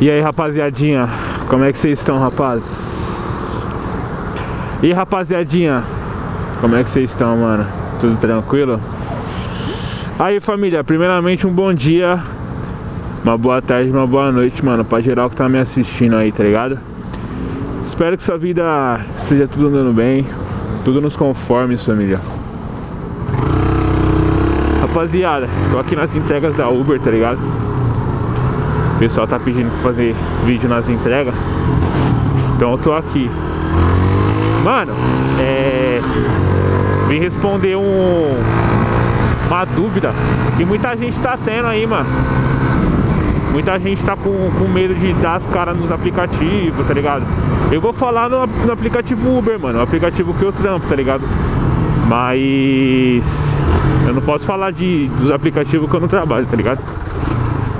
E aí, rapaziadinha, como é que vocês estão, rapazes? E rapaziadinha, como é que vocês estão, mano? Tudo tranquilo? Aí, família, primeiramente um bom dia, uma boa tarde, uma boa noite, mano, pra geral que tá me assistindo aí, tá ligado? Espero que sua vida esteja tudo andando bem, tudo nos conformes, família. Rapaziada, tô aqui nas entregas da Uber, tá ligado? O pessoal tá pedindo pra fazer vídeo nas entregas, então eu tô aqui. Mano, vim responder uma dúvida que muita gente tá tendo aí, mano. Muita gente tá com medo de dar as caras nos aplicativos, tá ligado? Eu vou falar no aplicativo Uber, mano, o aplicativo que eu trampo, tá ligado? Mas eu não posso falar dos aplicativos que eu não trabalho, tá ligado?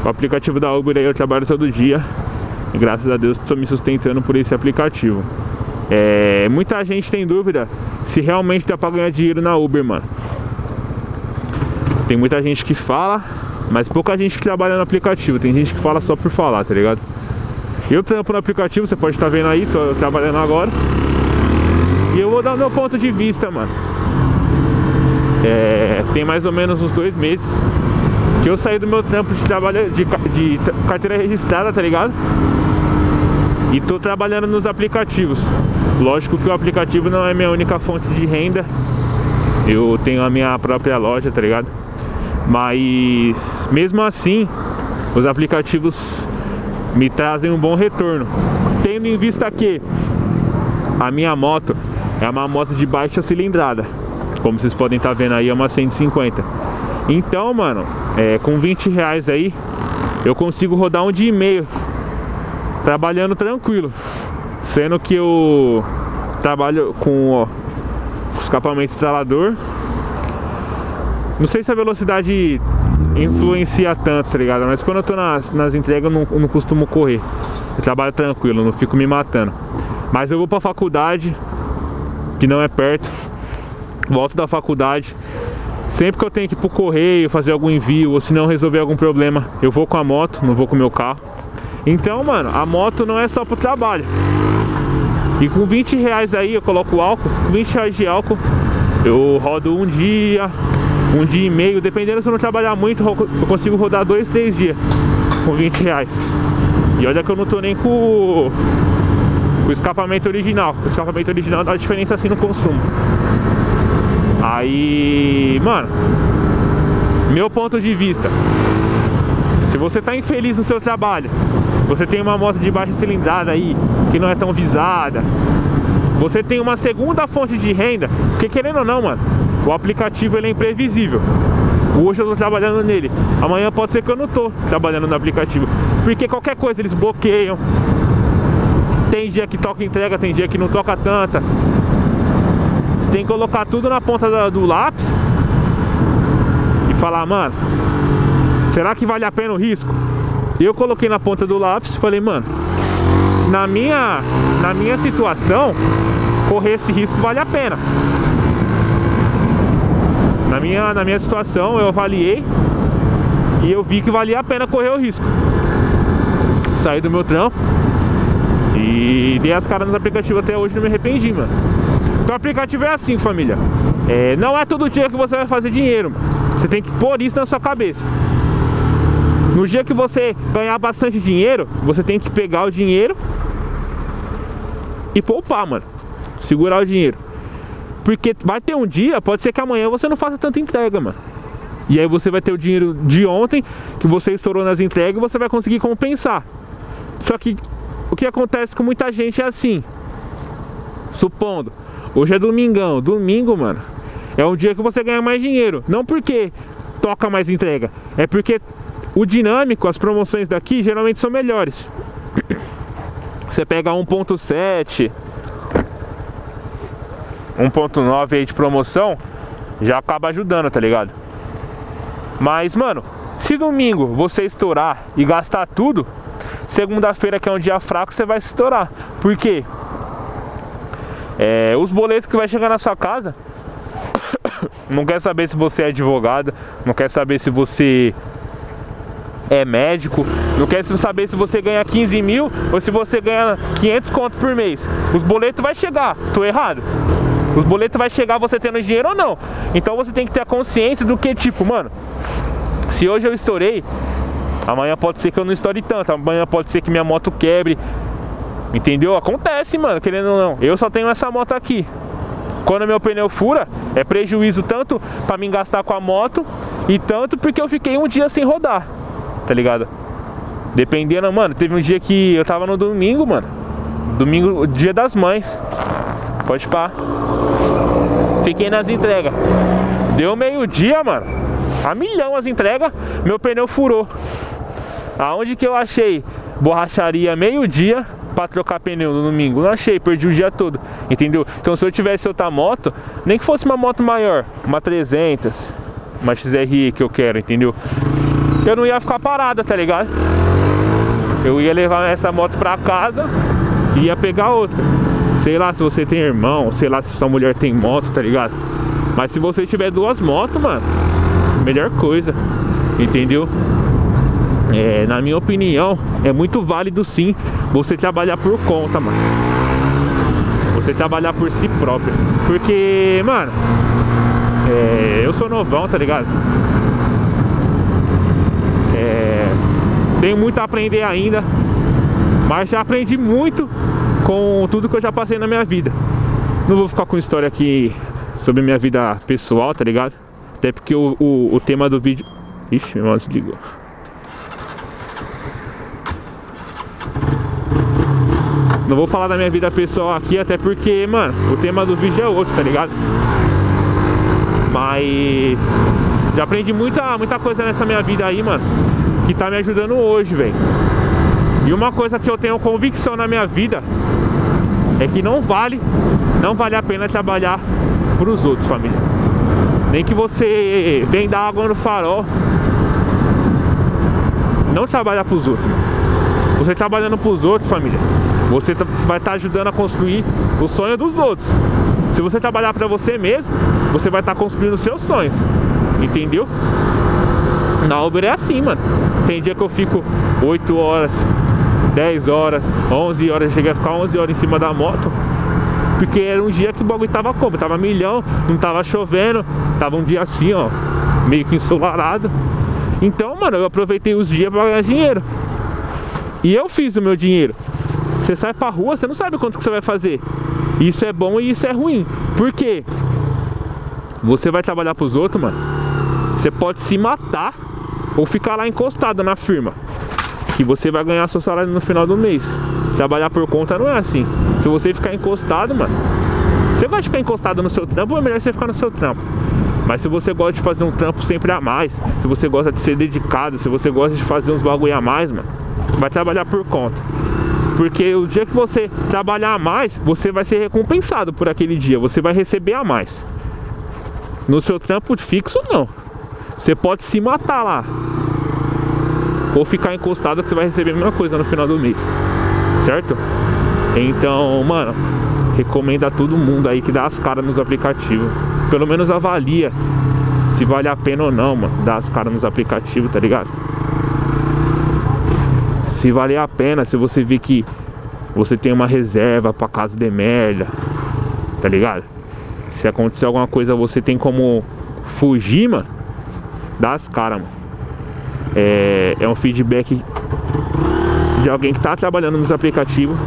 O aplicativo da Uber aí eu trabalho todo dia. E graças a Deus tô me sustentando por esse aplicativo. Muita gente tem dúvida se realmente dá pra ganhar dinheiro na Uber, mano. Tem muita gente que fala, mas pouca gente que trabalha no aplicativo. Tem gente que fala só por falar, tá ligado? Eu trampo no aplicativo, você pode estar vendo aí, tô trabalhando agora. E eu vou dar o meu ponto de vista, mano. Tem mais ou menos uns 2 meses que eu saí do meu trampo de trabalho de carteira registrada, tá ligado? E tô trabalhando nos aplicativos. Lógico que o aplicativo não é minha única fonte de renda. Eu tenho a minha própria loja, tá ligado? Mas mesmo assim, os aplicativos me trazem um bom retorno, tendo em vista que a minha moto é uma moto de baixa cilindrada. Como vocês podem estar vendo aí, é uma 150. Então, mano, com 20 reais aí eu consigo rodar um dia e meio trabalhando tranquilo. Sendo que eu trabalho com escapamento estralador. Não sei se a velocidade influencia tanto, tá ligado? Mas quando eu tô nas entregas eu não costumo correr. Eu trabalho tranquilo, não fico me matando. Mas eu vou pra faculdade, que não é perto. Volto da faculdade. Sempre que eu tenho que ir pro correio, fazer algum envio, ou se não resolver algum problema, eu vou com a moto, não vou com o meu carro. Então, mano, a moto não é só pro trabalho. E com 20 reais aí eu coloco o álcool, 20 reais de álcool, eu rodo um dia e meio, dependendo se eu não trabalhar muito, eu consigo rodar 2, 3 dias com 20 reais. E olha que eu não tô nem com o escapamento original. O escapamento original dá diferença assim no consumo. Aí, mano, meu ponto de vista: se você tá infeliz no seu trabalho, você tem uma moto de baixa cilindrada aí, que não é tão visada, você tem uma segunda fonte de renda, porque querendo ou não, mano, o aplicativo ele é imprevisível. Hoje eu tô trabalhando nele, amanhã pode ser que eu não tô trabalhando no aplicativo, porque qualquer coisa eles bloqueiam. Tem dia que toca entrega, tem dia que não toca tanta. Tem que colocar tudo na ponta do lápis e falar, mano, será que vale a pena o risco? Eu coloquei na ponta do lápis e falei, mano, na minha situação, correr esse risco vale a pena. Na minha situação, eu avaliei e eu vi que valia a pena correr o risco. Saí do meu trampo e dei as caras nos aplicativos. Até hoje não me arrependi, mano. O aplicativo é assim, família. Não é todo dia que você vai fazer dinheiro, mano. Você tem que pôr isso na sua cabeça. No dia que você ganhar bastante dinheiro, você tem que pegar o dinheiro e poupar, mano. Segurar o dinheiro. Porque vai ter um dia, pode ser que amanhã você não faça tanta entrega, mano. E aí você vai ter o dinheiro de ontem que você estourou nas entregas e você vai conseguir compensar. Só que o que acontece com muita gente é assim. Supondo, hoje é domingão, domingo, mano, é um dia que você ganha mais dinheiro. Não porque toca mais entrega, é porque o dinâmico, as promoções daqui geralmente são melhores. Você pega 1.7, 1.9 aí de promoção, já acaba ajudando, tá ligado? Mas, mano, se domingo você estourar e gastar tudo, segunda-feira, que é um dia fraco, você vai se estourar. Por quê? Os boletos que vai chegar na sua casa não quer saber se você é advogado, não quer saber se você é médico, não quer saber se você ganha 15 mil ou se você ganha 500 conto por mês. Os boletos vai chegar, tô errado? Os boletos vai chegar você tendo dinheiro ou não. Então você tem que ter a consciência do que, tipo, mano, se hoje eu estourei, amanhã pode ser que eu não estoure tanto, amanhã pode ser que minha moto quebre. Entendeu? Acontece, mano, querendo ou não. Eu só tenho essa moto aqui. Quando meu pneu fura, é prejuízo tanto pra mim gastar com a moto e tanto porque eu fiquei um dia sem rodar, tá ligado? Dependendo, mano, teve um dia que eu tava no domingo, mano. Domingo, dia das mães. Pode pá. Fiquei nas entregas. Deu meio-dia, mano. A milhão as entregas, meu pneu furou. Aonde que eu achei borracharia meio-dia pra trocar pneu no domingo? Não achei, perdi o dia todo, entendeu? Então se eu tivesse outra moto, nem que fosse uma moto maior, uma 300, uma XRE que eu quero, entendeu? Eu não ia ficar parada, tá ligado? Eu ia levar essa moto pra casa e ia pegar outra. Sei lá se você tem irmão, sei lá se sua mulher tem moto, tá ligado? Mas se você tiver duas motos, mano, melhor coisa, entendeu? É, na minha opinião, é muito válido sim você trabalhar por conta, mano. Você trabalhar por si próprio. Porque, mano, eu sou novão, tá ligado? Tenho muito a aprender ainda, mas já aprendi muito com tudo que eu já passei na minha vida. Não vou ficar com história aqui sobre minha vida pessoal, tá ligado? Até porque o tema do vídeo... Ixi, meu irmão desligou. Não vou falar da minha vida pessoal aqui, até porque, mano, o tema do vídeo é outro, tá ligado? Mas já aprendi muita coisa nessa minha vida aí, mano, que tá me ajudando hoje, velho. E uma coisa que eu tenho convicção na minha vida é que não vale a pena trabalhar pros outros, família. Nem que você venda água no farol, não trabalhar pros outros, mano. Você trabalhando pros outros, família, você vai estar ajudando a construir o sonho dos outros. Se você trabalhar para você mesmo, você vai estar construindo os seus sonhos. Entendeu? Na Uber é assim, mano. Tem dia que eu fico 8 horas, 10 horas, 11 horas. Cheguei a ficar 11 horas em cima da moto. Porque era um dia que o bagulho tava como? Tava milhão, não tava chovendo. Tava um dia assim, ó, meio que ensolarado. Então, mano, eu aproveitei os dias para ganhar dinheiro. E eu fiz o meu dinheiro. Você sai pra rua, você não sabe quanto que você vai fazer. Isso é bom e isso é ruim. Por quê? Você vai trabalhar pros outros, mano, você pode se matar ou ficar lá encostado na firma, que você vai ganhar seu salário no final do mês. Trabalhar por conta não é assim. Se você ficar encostado, mano, você vai ficar encostado no seu trampo, é melhor você ficar no seu trampo. Mas se você gosta de fazer um trampo sempre a mais, se você gosta de ser dedicado, se você gosta de fazer uns bagulho a mais, mano, vai trabalhar por conta. Porque o dia que você trabalhar a mais, você vai ser recompensado por aquele dia. Você vai receber a mais. No seu trampo fixo, não. Você pode se matar lá. Ou ficar encostado que você vai receber a mesma coisa no final do mês. Certo? Então, mano, recomendo a todo mundo aí que dá as caras nos aplicativos. Pelo menos avalia se vale a pena ou não, mano, dar as caras nos aplicativos, tá ligado? Se valer a pena, se você vê que você tem uma reserva pra caso de merda, tá ligado? Se acontecer alguma coisa, você tem como fugir, mano, dá as caras, mano. É um feedback de alguém que tá trabalhando nos aplicativos,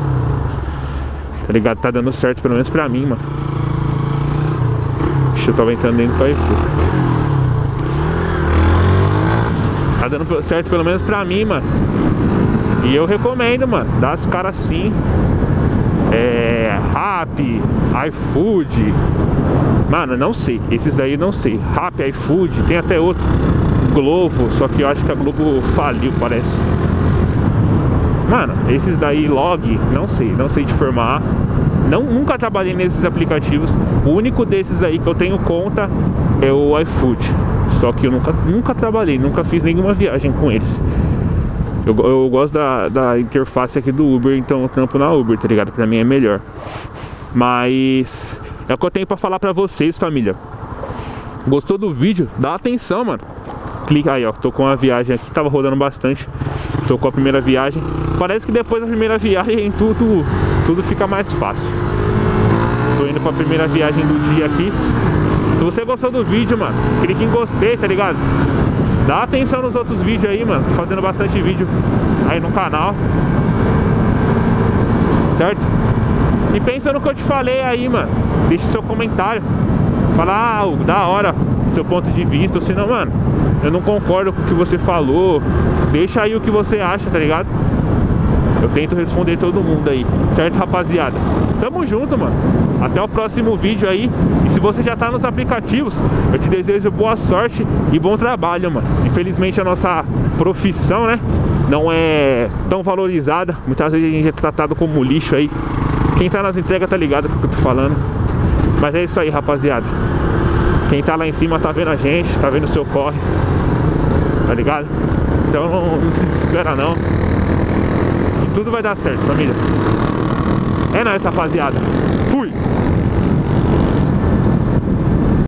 tá ligado? Tá dando certo, pelo menos pra mim, mano. Deixa eu tava entrando dentro do iFood. Tá dando certo, pelo menos pra mim, mano. E eu recomendo, mano, dá as caras sim. Rappi, iFood. Mano, não sei, esses daí não sei. Rappi, iFood, tem até outro, Glovo, só que eu acho que a Glovo faliu, parece. Mano, esses daí, log, não sei te informar. Nunca trabalhei nesses aplicativos. O único desses aí que eu tenho conta é o iFood. Só que eu nunca trabalhei, nunca fiz nenhuma viagem com eles. Eu gosto da interface aqui do Uber, então eu trampo na Uber, tá ligado? Pra mim é melhor. Mas é o que eu tenho pra falar pra vocês, família. Gostou do vídeo? Dá atenção, mano. clica aí, ó, tô com a viagem aqui, tava rodando bastante, tô com a primeira viagem. Parece que depois da primeira viagem tudo fica mais fácil. Tô indo pra primeira viagem do dia aqui. Se você gostou do vídeo, mano, clica em gostei, tá ligado? Dá atenção nos outros vídeos aí, mano, tô fazendo bastante vídeo aí no canal, certo? E pensa no que eu te falei aí, mano, deixa seu comentário. Fala, ah, Hugo, da hora, seu ponto de vista, ou se não, mano, eu não concordo com o que você falou. Deixa aí o que você acha, tá ligado? Eu tento responder todo mundo aí, certo, rapaziada? Tamo junto, mano. Até o próximo vídeo aí. E se você já tá nos aplicativos, eu te desejo boa sorte e bom trabalho, mano. Infelizmente a nossa profissão, né, não é tão valorizada. Muitas vezes a gente é tratado como lixo aí. Quem tá nas entregas tá ligado com o que eu tô falando. Mas é isso aí, rapaziada. Quem tá lá em cima tá vendo a gente, tá vendo o seu corre, tá ligado? Então não se desespera não, que tudo vai dar certo, família. É nóis, rapaziada.